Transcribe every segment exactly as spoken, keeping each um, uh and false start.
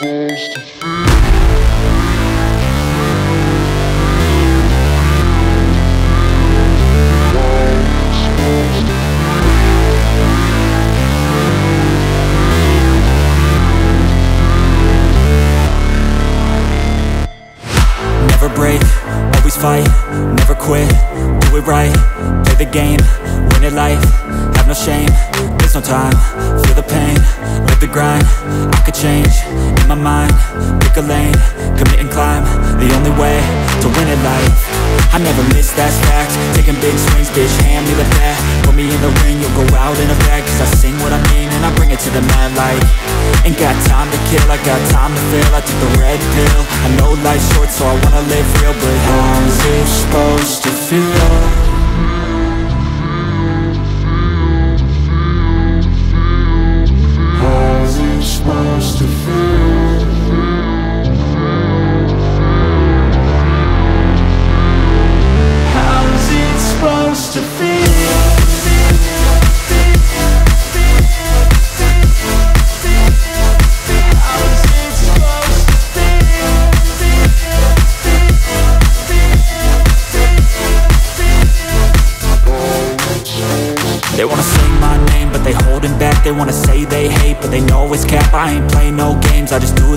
supposed to feel? Never break, always fight, never quit, do it right, play the game, win at life, have no shame, there's no time, feel the pain, live the grind, I could change, in my mind, pick a lane, commit and climb, the only way to win at life, I never miss, that's fact, taking big swings, bitch, hand me the bat, put me in the ring, you'll go out in a bag, cause I sing what I mean and I bring it to the mad light. Ain't got time to kill, I got time to feel. I took the red pill, I know life's short, so I wanna live real. But how's it supposed to feel? How's it supposed to feel? How's it supposed to feel? They wanna say my name, but they holding back. They wanna say they hate, but they know it's cap. I ain't play no games, I just do,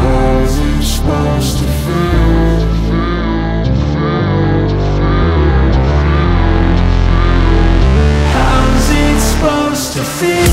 How's it supposed to feel? How's it supposed to feel?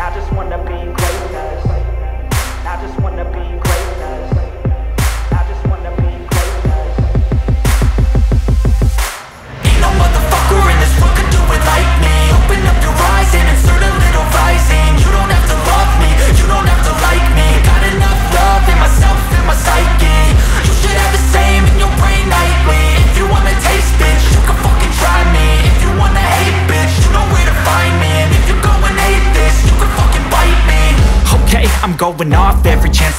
I just wanna be greatness. I just wanna be greatness. I just wanna be greatness. Ain't no motherfucker in this world could do it like me. Open up your eyes and insert a little rising. You don't have to love me, you don't have to like me. Got enough love in myself, in my psyche. You should have the same in your brain nightly. If you wanna taste, bitch, you can fucking try me. If you wanna hate, bitch, you know where to find me. And if you're going hate, chance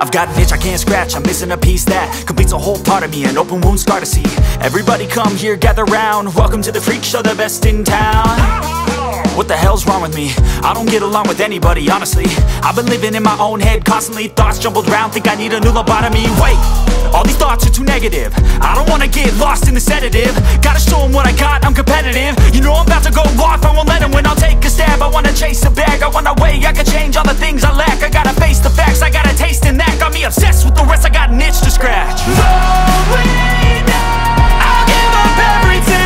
I've got an itch I can't scratch, I'm missing a piece that completes a whole part of me, an open wound scar to see. Everybody come here, gather round, welcome to the freak show, the best in town. What the hell's wrong with me? I don't get along with anybody, honestly. I've been living in my own head constantly, thoughts jumbled round, think I need a new lobotomy. Wait, all these thoughts are too negative, I don't wanna get lost in the sedative. Gotta show them what I got, I'm competitive. You know I'm about to go off, I won't let them win. I'll take a stab, I wanna chase a bag, I wanna weigh, I can change all the things I lack. I gotta face the facts, I got a taste in that. Got me obsessed with the rest, I got an itch to scratch. No way now, I'll give up everything.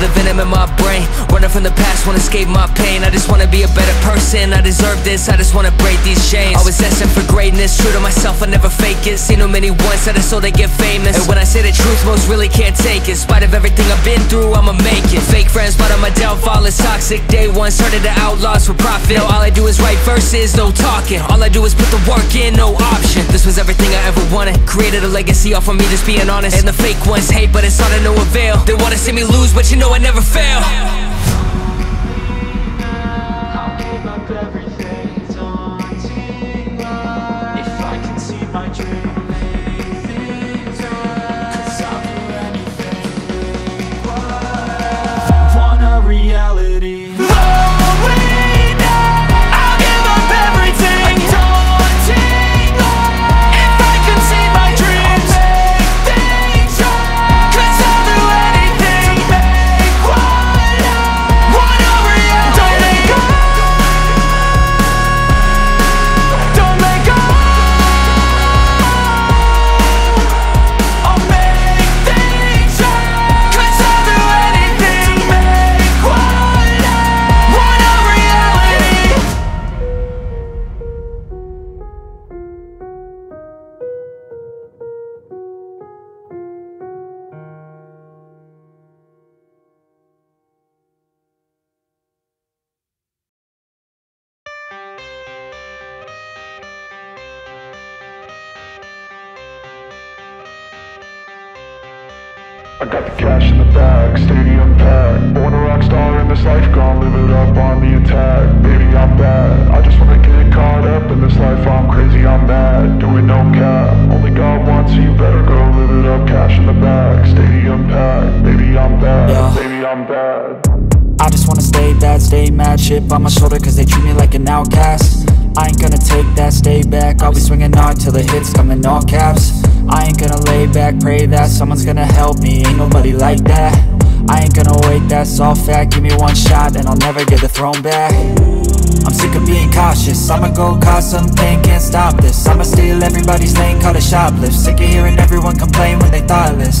The venom in my brain, running from the past, won't escape my pain. I just wanna be a better person, I deserve this, I just wanna break these chains. I was asking for greatness, true to myself, I never fake it. Seen too many once, I just so they get famous. And when I say the truth, most really can't take it. In spite of everything I've been through, I'ma make it. Fake friends, but on my downfall is toxic. Day one, started to outlaws for profit. Now all I do is write verses, no talking. All I do is put the work in, no option. This was everything I ever wanted, created a legacy off of me, just being honest. And the fake ones hate, but it's all to no avail. They wanna see me lose, but you know I never fail. I'll give up everything, daunting life. If I can see my dream, make things right, 'cause I'll do anything required. Want a reality. I got the cash in the bag, stadium packed. Born a rock star in this life, gone live it up on the attack. Baby, I'm bad, I just wanna get caught up in this life. I'm crazy, I'm mad, doing no cap. Only God wants you, better go live it up. Cash in the bag, stadium packed. Baby, I'm bad, yeah. Baby, I'm bad. I just wanna stay bad, stay mad, shit by my shoulder cause they treat me like an outcast. I ain't gonna take that, stay back. I'll be swinging hard till the hits come in all caps. I ain't gonna lay back, pray that someone's gonna help me. Ain't nobody like that. I ain't gonna wait, that's all fact. Give me one shot and I'll never get the throne back. I'm sick of being cautious, I'ma go cause something, can't stop this. I'ma steal everybody's lane, call it shoplift. Sick of hearing everyone complain when they thoughtless.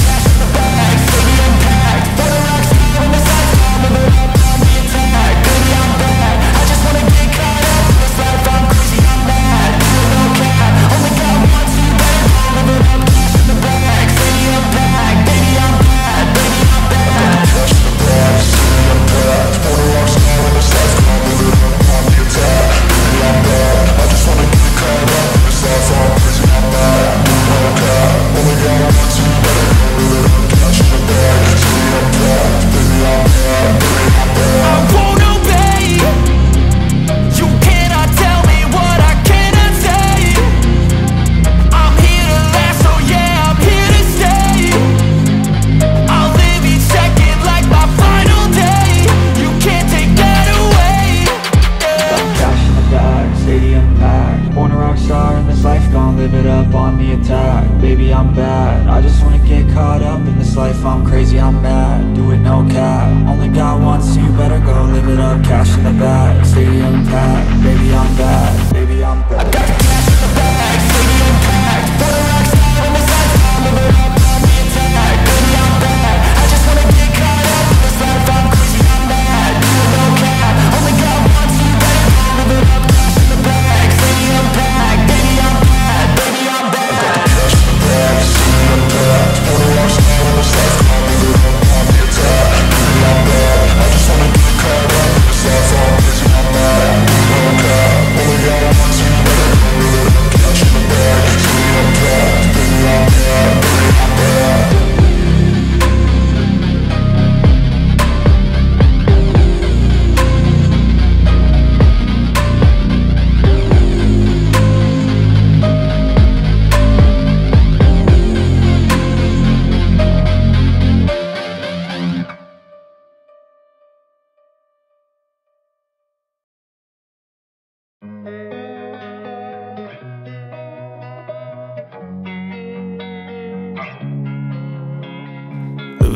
cash in the bag, stadium packed. Born a rock star in this life, gon' live it up.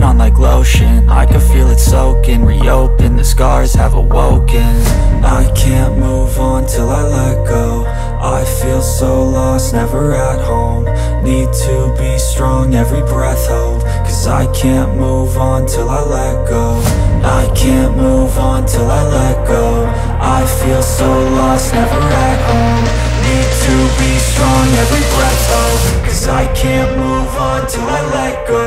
it on like lotion. I can feel it soaking, reopen, the scars have awoken. I can't move on till I let go. I feel so lost, never at home. Need to be strong, every breath hold, cause I can't move on till I let go. I can't move on till I let go. I feel so lost, never at home. Need to be strong, every breath hold, cause I can't move on till I let go.